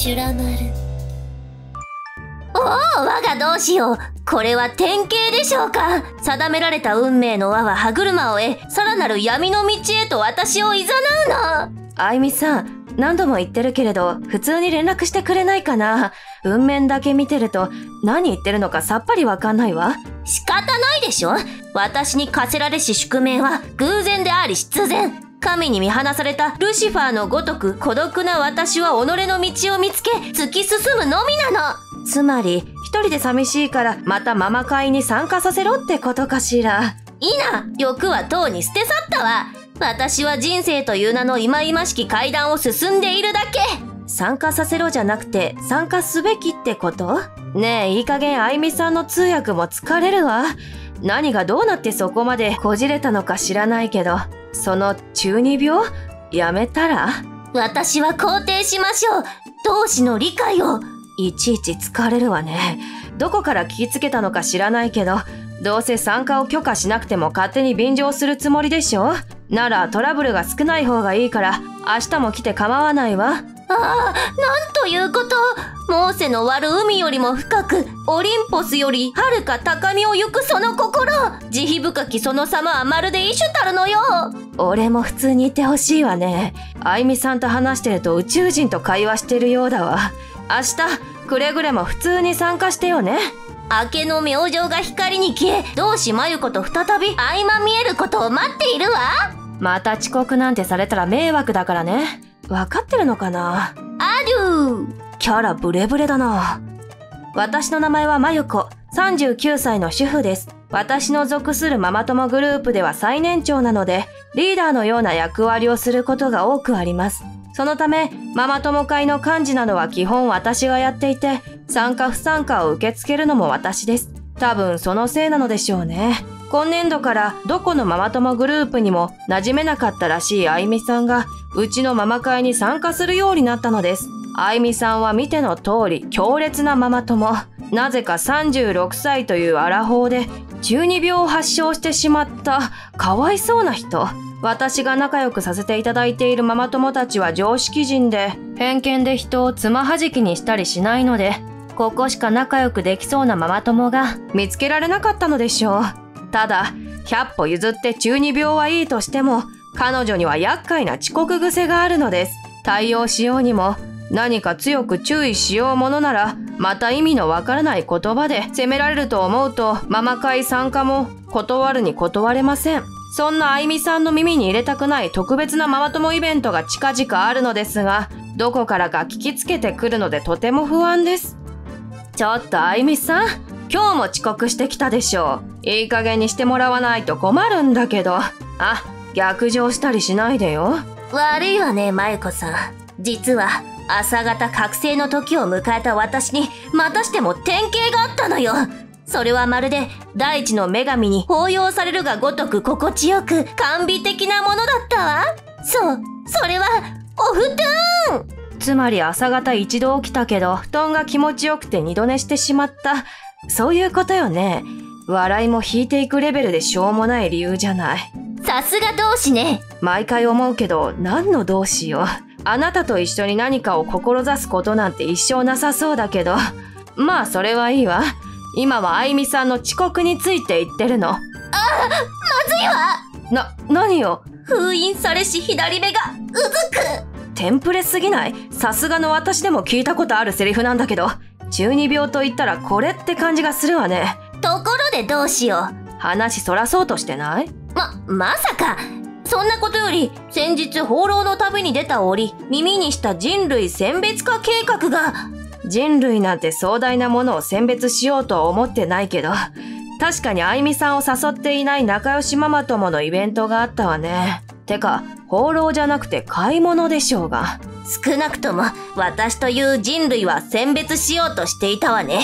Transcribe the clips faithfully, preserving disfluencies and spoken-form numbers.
修羅丸。おお、我が同志よ、これは典型でしょうか。定められた運命の輪は歯車を得、さらなる闇の道へと私を誘うの。あいみさん、何度も言ってるけれど、普通に連絡してくれないかな。運面だけ見てると、何言ってるのかさっぱりわかんないわ。仕方ないでしょ。私に課せられし宿命は、偶然であり必然。神に見放されたルシファーのごとく、孤独な私は己の道を見つけ、突き進むのみなの。つまり、一人で寂しいから、またママ会に参加させろってことかしら。いいな、欲はとうに捨て去ったわ。私は人生という名の忌々しき階段を進んでいるだけ。参加させろじゃなくて、参加すべきってこと？ねえ、いい加減あいみさんの通訳も疲れるわ。何がどうなってそこまでこじれたのか知らないけど、その中二病やめたら？私は肯定しましょう。同志の理解を。いちいち疲れるわね。どこから聞きつけたのか知らないけど、どうせ参加を許可しなくても勝手に便乗するつもりでしょ？ならトラブルが少ない方がいいから、明日も来て構わないわ。ああ、なんということ。モーセの割る海よりも深く、オリンポスよりはるか高みを行くその心。慈悲深きその様はまるでイシュタルのよう。俺も普通にいてほしいわね。あいみさんと話してると宇宙人と会話してるようだわ。明日、くれぐれも普通に参加してよね。明けの明星が光に消え、同志真由子と再び合間見えることを待っているわ。また遅刻なんてされたら迷惑だからね。分かってるのかな。アデュー。キャラブレブレだな。私の名前は真由子、さんじゅうきゅうさいの主婦です。私の属するママ友グループでは最年長なので、リーダーのような役割をすることが多くあります。そのため、ママ友会の幹事などは基本私がやっていて、参加不参加を受け付けるのも私です。多分そのせいなのでしょうね。今年度からどこのママ友グループにも馴染めなかったらしいあいみさんが、うちのママ会に参加するようになったのです。あいみさんは見ての通り強烈なママ友。なぜかさんじゅうろくさいというアラフォーで中二病を発症してしまったかわいそうな人。私が仲良くさせていただいているママ友たちは常識人で、偏見で人をつまはじきにしたりしないので、ここしか仲良くできそうなママ友が見つけられなかったのでしょう。ただ、ひゃっぽ譲って中二病はいいとしても、彼女には厄介な遅刻癖があるのです。対応しようにも、何か強く注意しようものなら、また意味のわからない言葉で責められると思うと、ママ会参加も断るに断れません。そんなあいみさんの耳に入れたくない特別なママ友イベントが近々あるのですが、どこからか聞きつけてくるのでとても不安です。ちょっとあいみさん、今日も遅刻してきたでしょう。いい加減にしてもらわないと困るんだけど。あ、逆上したりしないでよ。悪いわね、まゆこさん。実は、朝方覚醒の時を迎えた私に、またしても典型があったのよ。それはまるで、大地の女神に抱擁されるがごとく心地よく、甘美的なものだったわ。そう、それは、お布団！つまり朝方一度起きたけど、布団が気持ちよくて二度寝してしまった。そういうことよね。笑いも引いていくレベルでしょうもない理由じゃない。さすが同志ね。毎回思うけど、何の同志よ。あなたと一緒に何かを志すことなんて一生なさそうだけど。まあ、それはいいわ。今はあいみさんの遅刻について言ってるの。ああ、まずいわ。な、何よ。封印されし左目がうずく。テンプレすぎない。さすがの私でも聞いたことあるセリフなんだけど。中二病と言ったらこれって感じがするわね。ところでどうしよう。話そらそうとしてない？ま、まさか。そんなことより、先日放浪の旅に出た折、耳にした人類選別化計画が。人類なんて壮大なものを選別しようとは思ってないけど、確かにあいみさんを誘っていない仲良しママ友のイベントがあったわね。てか、放浪じゃなくて買い物でしょうが。少なくとも、私という人類は選別しようとしていたわね。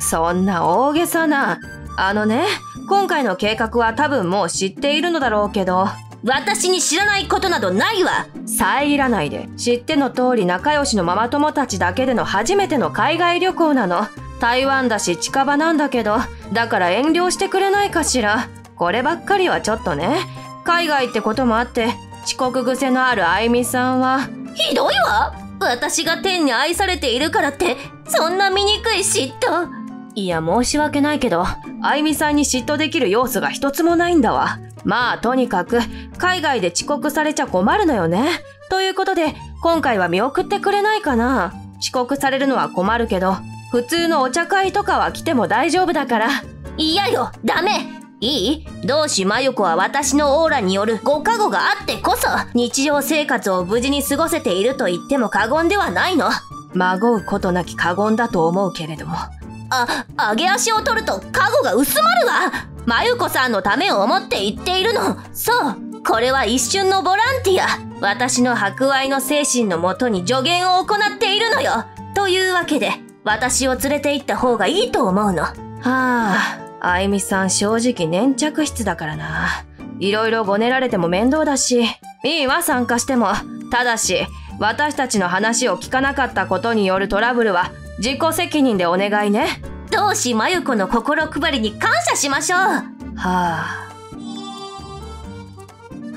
そんな大げさな。あのね、今回の計画は多分もう知っているのだろうけど。私に知らないことなどないわ。遮らないで。知っての通り仲良しのママ友たちだけでの初めての海外旅行なの。台湾だし近場なんだけど、だから遠慮してくれないかしら。こればっかりはちょっとね。海外ってこともあって、遅刻癖のあるあいみさんは。ひどいわ。私が天に愛されているからって、そんな醜い嫉妬。いや、申し訳ないけど、あゆみさんに嫉妬できる要素が一つもないんだわ。まあ、とにかく、海外で遅刻されちゃ困るのよね。ということで、今回は見送ってくれないかな。遅刻されるのは困るけど、普通のお茶会とかは来ても大丈夫だから。いやよ、ダメ。いい？同志まゆこは私のオーラによるご加護があってこそ、日常生活を無事に過ごせていると言っても過言ではないの。まごうことなき過言だと思うけれども。あ、揚げ足を取ると加護が薄まるわ。まゆこさんのためを思って言っているの。そう、これは一瞬のボランティア。私の博愛の精神のもとに助言を行っているのよ。というわけで、私を連れて行った方がいいと思うの。はあ。あゆみさん正直粘着質だからな。いろいろごねられても面倒だし、いいわ参加しても。ただし、私たちの話を聞かなかったことによるトラブルは自己責任でお願いね。同志まゆこの心配りに感謝しましょう。はあ。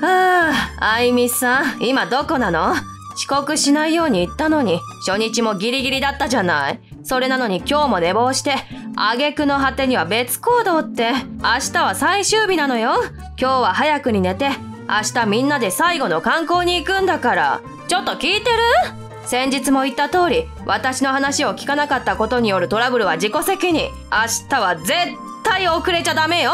はあ、あゆみさん、今どこなの？遅刻しないように言ったのに、初日もギリギリだったじゃない。それなのに今日も寝坊して、挙句の果てには別行動って、明日は最終日なのよ。今日は早くに寝て、明日みんなで最後の観光に行くんだから。ちょっと聞いてる？先日も言った通り、私の話を聞かなかったことによるトラブルは自己責任。明日は絶対遅れちゃダメよ。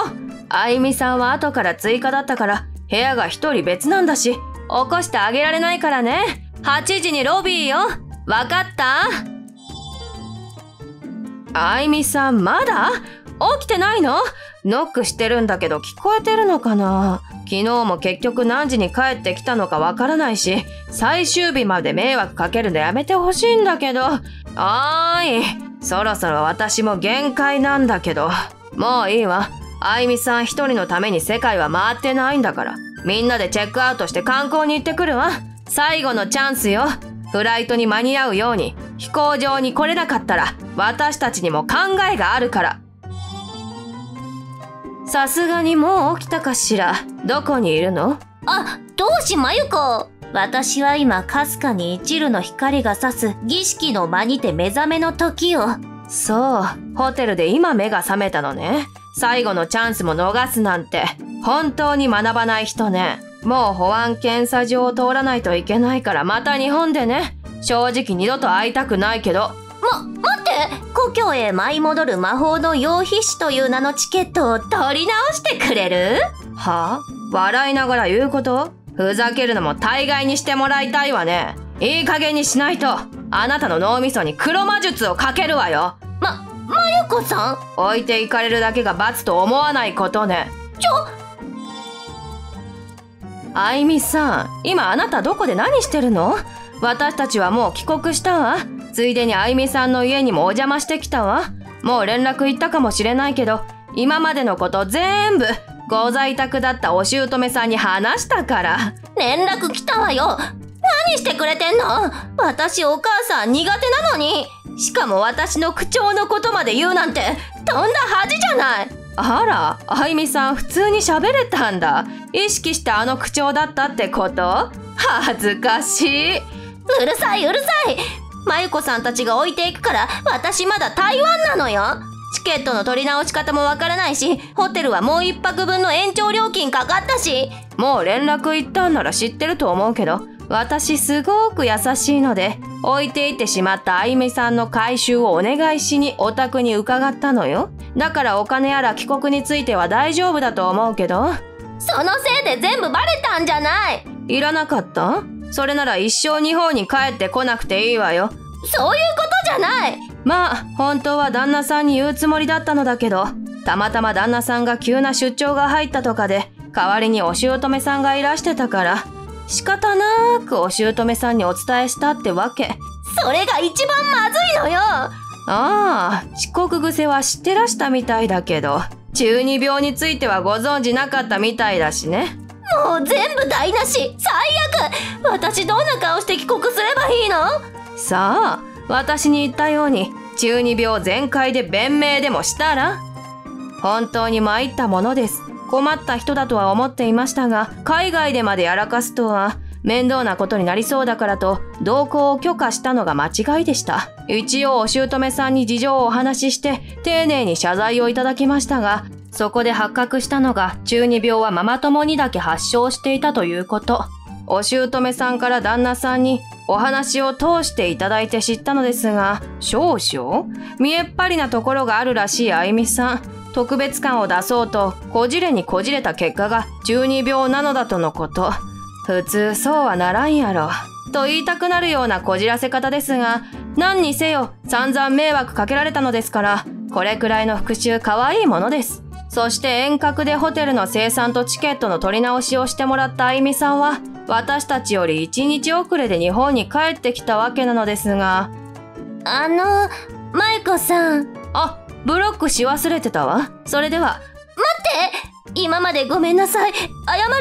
あゆみさんは後から追加だったから、部屋が一人別なんだし、起こしてあげられないからね。はちじにロビーよ。わかった？あゆみさんまだ起きてないの？ノックしてるんだけど聞こえてるのかな？昨日も結局何時に帰ってきたのかわからないし、最終日まで迷惑かけるのやめてほしいんだけど。あーい、そろそろ私も限界なんだけど。もういいわ。あゆみさん一人のために世界は回ってないんだから。みんなでチェックアウトして観光に行ってくるわ。最後のチャンスよ。フライトに間に合うように。飛行場に来れなかったら私たちにも考えがあるから。さすがにもう起きたかしら。どこにいるの？あ、同志まゆこ。私は今かすかに一縷の光が差す儀式の間にて目覚めの時を。そう、ホテルで今目が覚めたのね。最後のチャンスも逃すなんて本当に学ばない人ね。もう保安検査場を通らないといけないから、また日本でね。正直二度と会いたくないけど。ま、待って！故郷へ舞い戻る魔法の羊皮紙という名のチケットを取り直してくれる？はぁ？笑いながら言うこと？ふざけるのも大概にしてもらいたいわね。いい加減にしないと、あなたの脳みそに黒魔術をかけるわよ。ま、まゆこさん？置いていかれるだけが罰と思わないことね。ちょ、あゆみさん、今あなたどこで何してるの？私たちはもう帰国したわ。ついでにあゆみさんの家にもお邪魔してきたわ。もう連絡行ったかもしれないけど、今までのこと全部、ご在宅だったお姑さんに話したから。連絡来たわよ。何してくれてんの？私お母さん苦手なのに。しかも私の口調のことまで言うなんて、とんだ恥じゃない。あら、あゆみさん普通に喋れたんだ。意識してあの口調だったってこと？恥ずかしい。うるさいうるさい。まゆこさんたちが置いていくから、私まだ台湾なのよ。チケットの取り直し方もわからないし、ホテルはもう一泊分の延長料金かかったし。もう連絡行ったんなら知ってると思うけど、私すごく優しいので、置いていってしまったあゆみさんの回収をお願いしにお宅に伺ったのよ。だからお金やら帰国については大丈夫だと思うけど。そのせいで全部バレたんじゃない？いらなかった？それなら一生日本に帰ってこなくていいわよ。そういうことじゃない。まあ本当は旦那さんに言うつもりだったのだけど、たまたま旦那さんが急な出張が入ったとかで、代わりにお姑さんがいらしてたから、仕方なくお姑さんにお伝えしたってわけ。それが一番まずいのよ。ああ、遅刻癖は知ってらしたみたいだけど、中二病についてはご存じなかったみたいだしね。もう全部台無し。最悪。私どんな顔して帰国すればいいの？さあ、私に言ったように中二病全開で弁明でもしたら。本当に参ったものです。困った人だとは思っていましたが、海外でまでやらかすとは。面倒なことになりそうだからと同行を許可したのが間違いでした。一応お姑さんに事情をお話しして丁寧に謝罪をいただきましたが、そこで発覚したのが中二病はママ友にだけ発症していたということ。お姑さんから旦那さんにお話を通していただいて知ったのですが、少々見えっ張りなところがあるらしいあゆみさん。特別感を出そうとこじれにこじれた結果が中二病なのだとのこと。普通そうはならんやろ。と言いたくなるようなこじらせ方ですが、何にせよ散々迷惑かけられたのですから、これくらいの復讐可愛いものです。そして遠隔でホテルの生産とチケットの取り直しをしてもらったあゆみさんは、私たちより一日遅れで日本に帰ってきたわけなのですが。あの、マイコさん。あ、ブロックし忘れてたわ。それでは。待って!今までごめんなさい。謝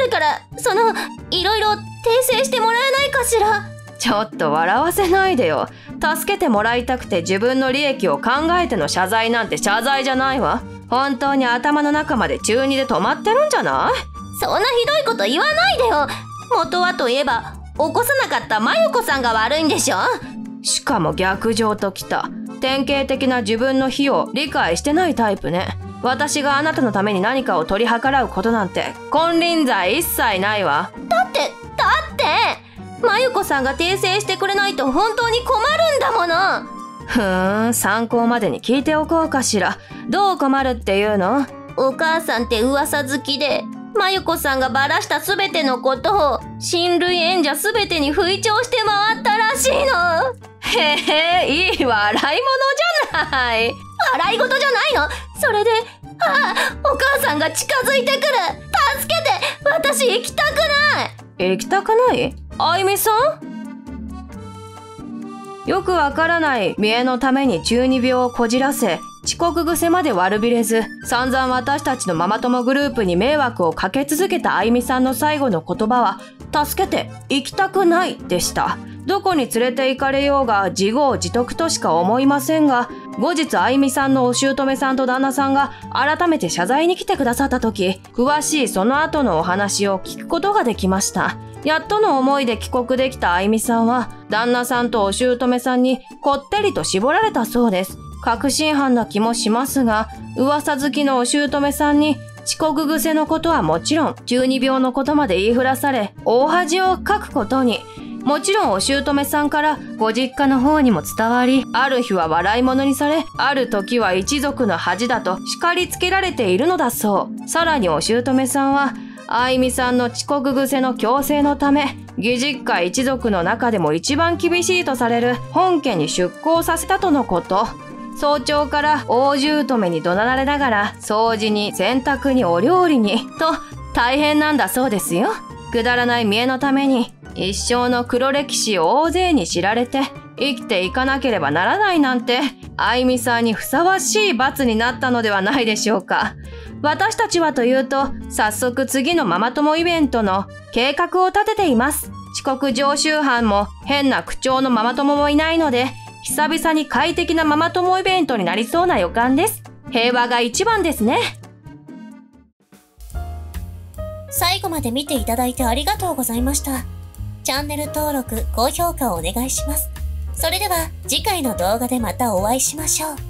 るから、その、いろいろ訂正してもらえないかしら。ちょっと笑わせないでよ。助けてもらいたくて自分の利益を考えての謝罪なんて謝罪じゃないわ。本当に頭の中まで中二で止まってるんじゃない？そんなひどいこと言わないでよ。元はといえば起こさなかったマユコさんが悪いんでしょ。しかも逆上ときた。典型的な自分の非を理解してないタイプね。私があなたのために何かを取り計らうことなんて金輪際一切ないわ。だってだってマユコさんが訂正してくれないと本当に困るんだもの。ふーん、参考までに聞いておこうかしら。どう困るっていうの？お母さんって噂好きで、まゆこさんがばらした全てのことを、親類縁者全てに吹聴して回ったらしいの。へへ、いい笑い物じゃない。笑い事じゃないの。それで、ああ、お母さんが近づいてくる。助けて、私行きたくない。行きたくない？あゆみさん？よくわからない見栄のために中二病をこじらせ、遅刻癖まで悪びれず、散々私たちのママ友グループに迷惑をかけ続けたあゆみさんの最後の言葉は、助けて、行きたくないでした。どこに連れて行かれようが自業自得としか思いませんが、後日あゆみさんのお姑さんと旦那さんが改めて謝罪に来てくださった時、詳しいその後のお話を聞くことができました。やっとの思いで帰国できたあゆみさんは、旦那さんとお姑さんにこってりと絞られたそうです。確信犯な気もしますが、噂好きのお姑さんに遅刻癖のことはもちろん、中二病のことまで言いふらされ、大恥をかくことに。もちろんお姑さんからご実家の方にも伝わり、ある日は笑い物にされ、ある時は一族の恥だと叱りつけられているのだそう。さらにお姑さんは、あゆみさんの遅刻癖の矯正のため、義実家一族の中でも一番厳しいとされる本家に出向させたとのこと。早朝から大姑に怒鳴られながら、掃除に洗濯にお料理に、と大変なんだそうですよ。くだらない見栄のために、一生の黒歴史を大勢に知られて、生きていかなければならないなんて、あゆみさんにふさわしい罰になったのではないでしょうか。私たちはというと、早速次のママ友イベントの計画を立てています。遅刻常習犯も変な口調のママ友もいないので、久々に快適なママ友イベントになりそうな予感です。平和が一番ですね。最後まで見ていただいてありがとうございました。チャンネル登録、高評価をお願いします。それでは次回の動画でまたお会いしましょう。